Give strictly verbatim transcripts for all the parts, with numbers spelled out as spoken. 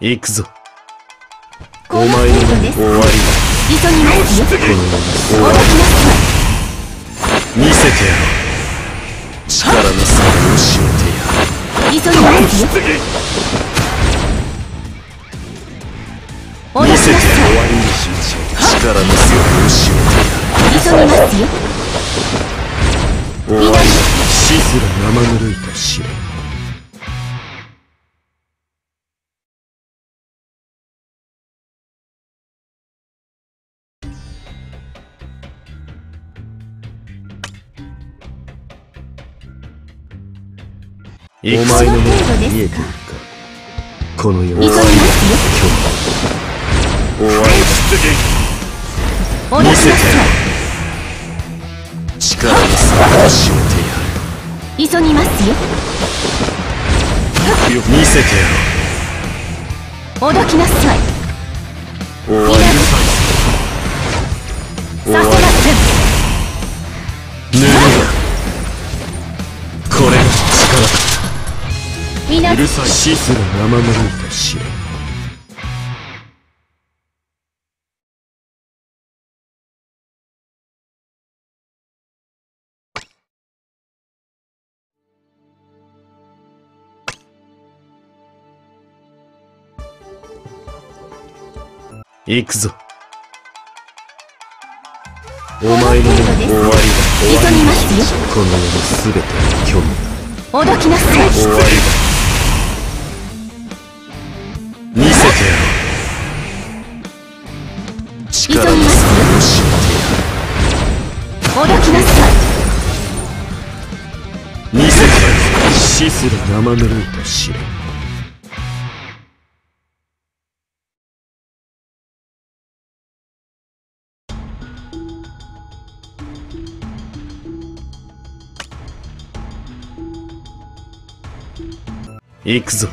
行くぞ。お前の終わりだ。見せてやろう。力の差を教えてやろう。見せて終わりにしましょう。力の差を教えてやろう。終わりだ。死すら生ぬるいと知れ。お前の目が見えているか。この世は終わりだ。終わりだ。見せてやる。力の差を教えてやる。急ぎますよ。見せてやろう。おどきなさい。終わりだ。終わりだ。ぬるい。これが力だ。皆で死すら生ぬるいと知れ。行くぞ。お前の終わりだ。終わりだ。この世のすべての虚無だ。おどきなさい。終わりだ。見せてやろう。力の差を教えてやる。驚きなさい。見せてやろう。死すら生ぬるいと知れ。行くぞ。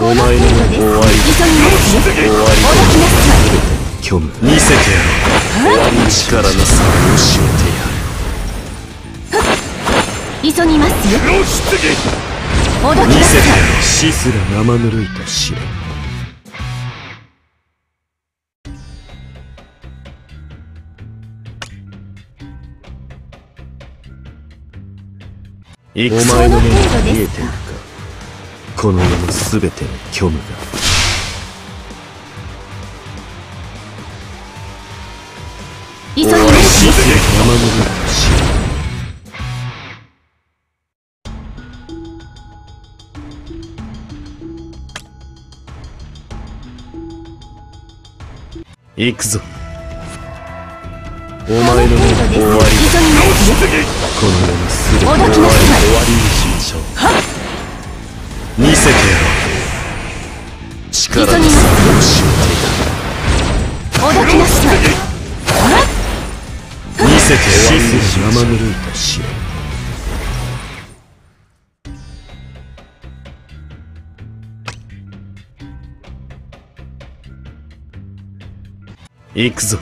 お前の終わりだ。終わりだ。見せてやろう。力の差を教えてやる。急ぎますよ。見せてやろう。死すら生ぬるいと知れ。お前の目が見えているか。この世のすべての虚無だ。急ぎましょう。行くぞ。お前の目が終わり。この世のすべての終わりにしましょう。見せてやろう。力の差を教えてやる。驚きなさい。見せてやろう。死すら生ぬるいと知れ。行くぞ。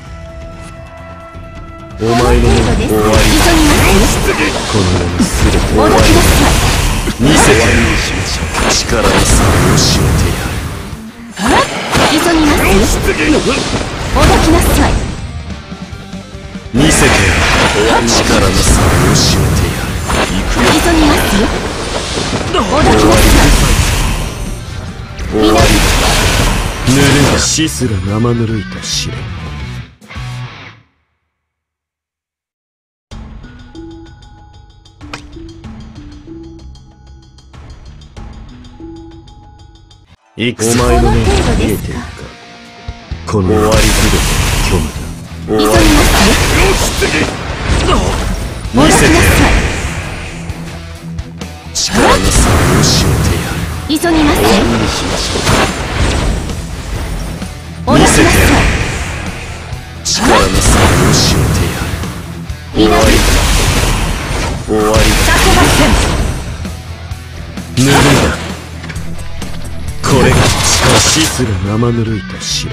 お前の目が終わりだ。この世のすべて終わりだ。驚きなさい。見せてやる。力の差を教えてやる。急ぎますよ。おどきなさい。見せてやる。力の差を教えてやる。行くよ。急ぎますよ。おどきなさい。みんな。ぬるい。死すら生ぬるいと知れ。お前の目が見えているか。この終わりすべての虚無だ。終わりだ。見せてやる。力の差を教えてやる。急ぎますね。見せてやる。力の差を教えてやる。終わりだ。終わりだ。ぬるいだ。これが死すら生ぬるいと知れ。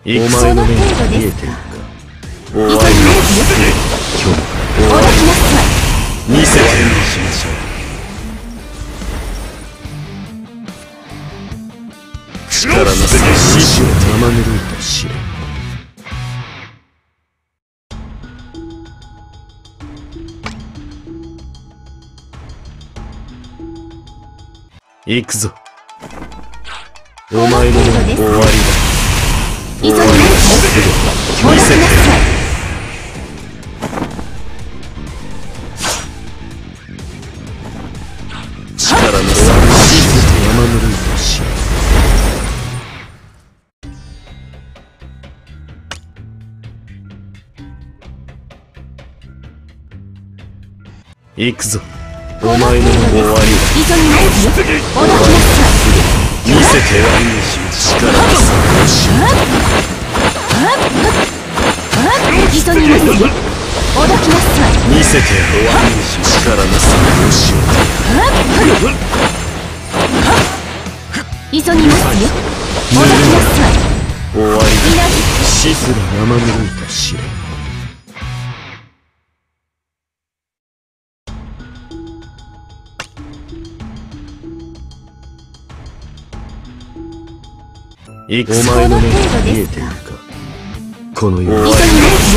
お前の目に見えてるか。お前の目に見えてるか。今日お抱きなさい。見せてしましょう。力なせて獅子を玉ぬるいとしろ。行くぞ。お前の終わりだ。急ぎます。見せて。力の差を見せて山のルートし。行くぞ。お前の終わりだ。急ぎます。見せてやるにし力を探し急ぎますよ。おどきなさい。見せてやるにし力の探し急ぎますよ。おどきなさい。終わりだ。シズラ生ぬるいとしろ。お前の目に見えているか。この世は急ぎますよ。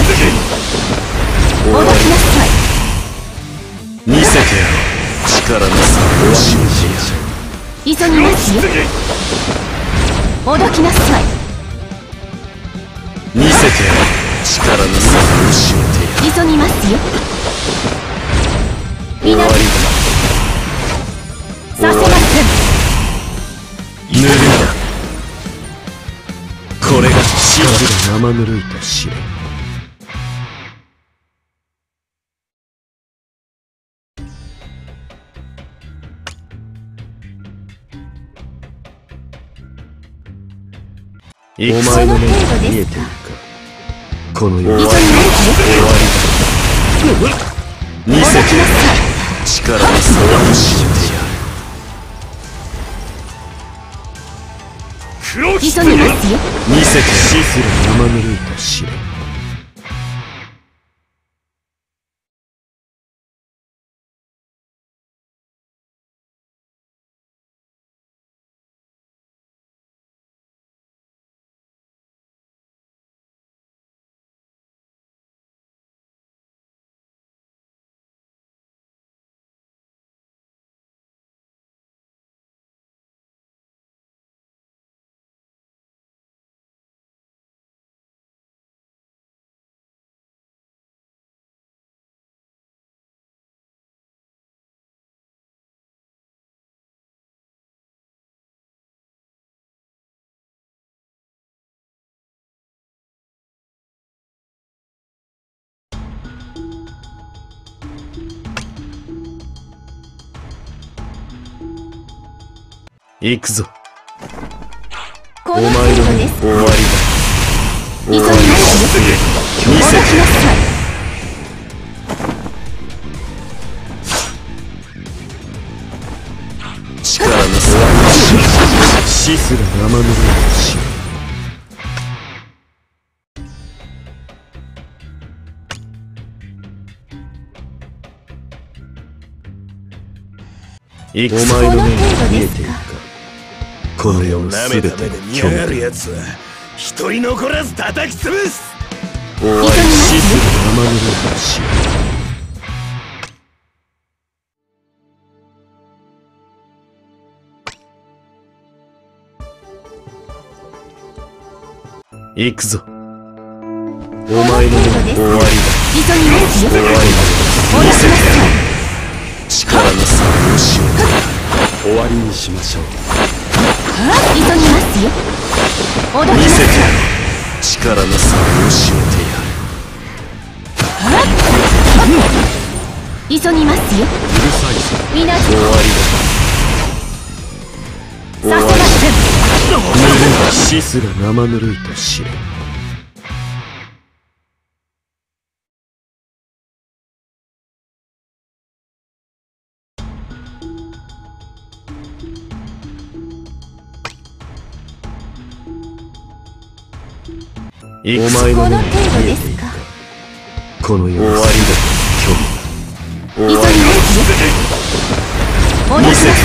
おどきなさい。見せてやろう。力の差を信じや。急ぎますよ。おどきなさい。見せてやろう。力の差を信じや。急ぎますよ。終わりだ。させません。ぬるいだ。これがシーズル生ぬるいと知れ。お前の目に見えているか。この世は終わりだ。見せてやる。力の差を信じてやる。急ぎますよ。見せてシズル生ぬるいと知れ。行くぞ。お前の終わりだ。急ぎますよ。見せてやる。力の差シスラ生ぬるいとしろ。お前の目が見えているか。この世の全ての興味あるやつは一人残らず叩き潰す。お前のシスラ生ぬるいとしろ。行くぞ。お前の目終わりだ。終わりだ。見せてやる。力の差をしよう。終わりにしましょう。急ぎますよ。おどきなさい。見せてやる。力の差をしようてやる。急ぎますよ。うるさいぞ。みな終わりだ。させません。シスラ生ぬるいと知れ。お前の目に見えているこの世の全ての虚無。終わりの全て見せて、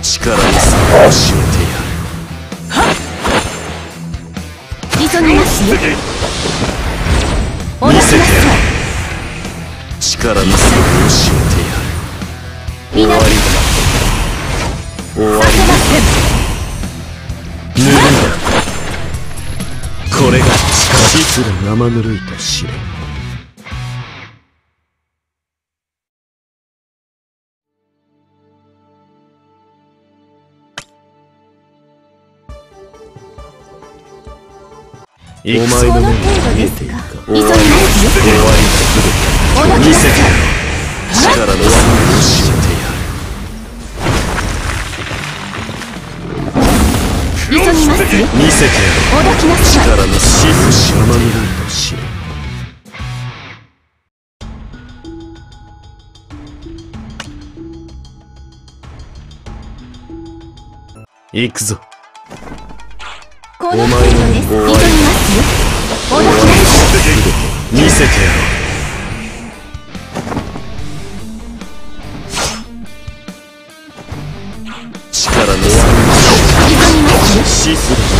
力に差を教えてやる。急ぎますよ。見せてやる。力に差を教えてやる。終わりだ。終わりだ。脱ぐな。これが実の生ぬるいと知れ。お前の目に見えているか。終わりとする。見せて力の技を教えてやる。急ぎますよ。見せてやる。力の死をしまぬるいと知れ。行くぞ。お前の見せてやろう。力の死する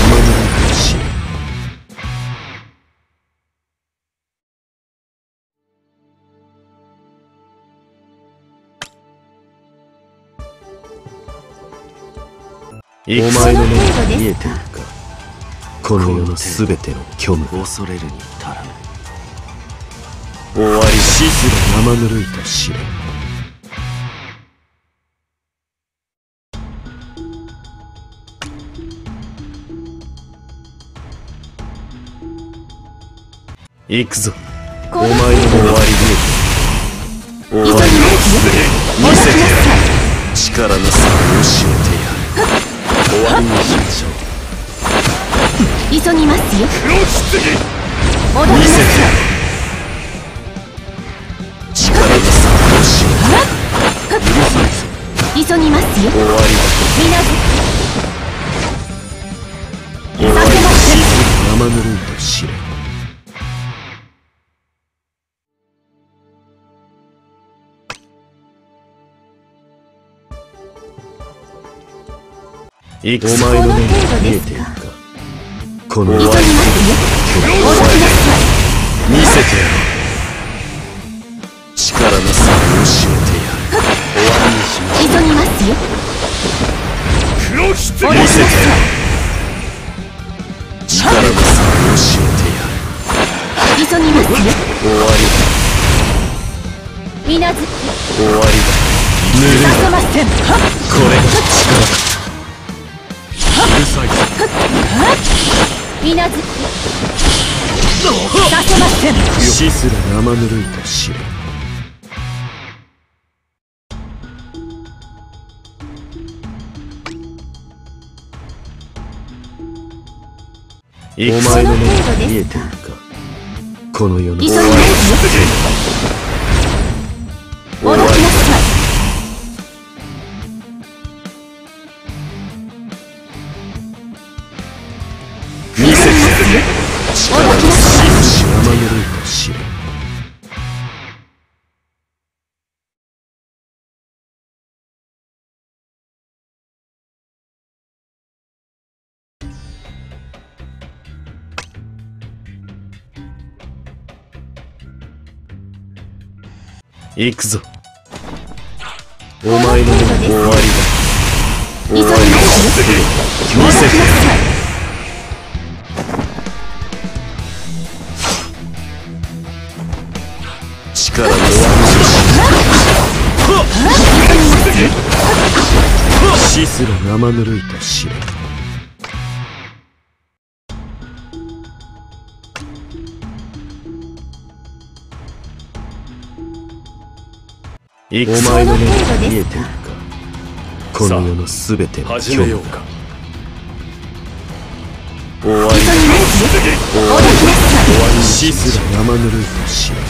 ままになるし。お前の目に見えているか。この世のすべての虚無。恐れるに足らない。終わりだ。死すら生ぬるいと知れ。行くぞ。お前の終わりで終わりを見せてやる。力の差を教えてやる。終わりにしましょう。急ぎますよ。見せてやる。急ぎますよ。みなず負けません。生ぬるいと知れ。お前の目に見えているか。この終わりと見せてやる。力の差を教えて。急ぎますよ。見せてやる。力の差を教えてやる。急ぎますよ。終わりだ。みなずき終わりだ。ぬるません。これが力だ。うるさい。みなずきさせません。死すら生ぬるいと知れ。お前の目に見えているか。この世の終わりだ。終わりだ。見せてやる。力の死を生ぬるいと知れ。行くぞ。お前の終わりだ。終わりだ。見せてやる。力の差を。死すら生ぬるいと知れ。お前の目に見えているか。この世のすべての虚無か。終わりだ。終わりだ。死すら生ぬるいと知れ。